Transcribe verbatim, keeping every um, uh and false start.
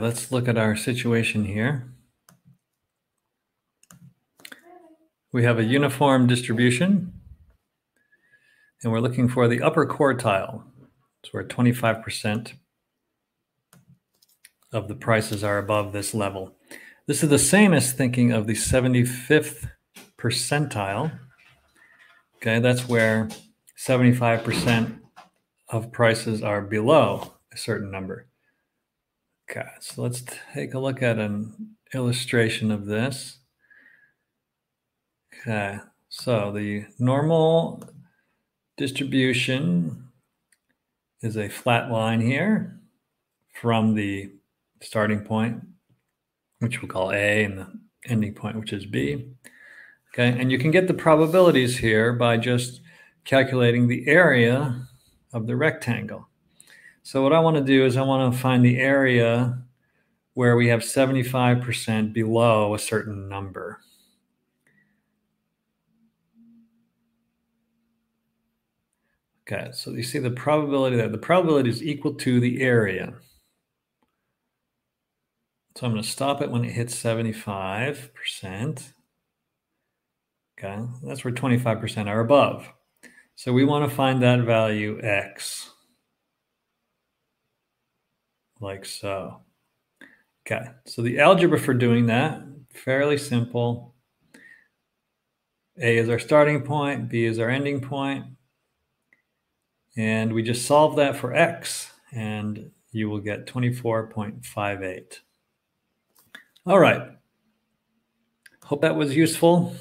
let's look at our situation here. We have a uniform distribution, and we're looking for the upper quartile. So we're twenty-five percent of the prices are above this level. This is the same as thinking of the seventy-fifth percentile. Okay, that's where seventy-five percent of prices are below a certain number. Okay, so let's take a look at an illustration of this. Okay, so the normal distribution is a flat line here from the starting point, which we'll call A, and the ending point, which is B. Okay, and you can get the probabilities here by just calculating the area of the rectangle. So what I want to do is I want to find the area where we have seventy-five percent below a certain number. Okay, so you see the probability that the probability is equal to the area. So I'm going to stop it when it hits seventy-five percent. Okay, that's where twenty-five percent are above. So we want to find that value X. Like so. Okay, so the algebra for doing that, fairly simple. A is our starting point, B is our ending point. And we just solve that for X, and you will get twenty-four point five eight. All right. Hope that was useful.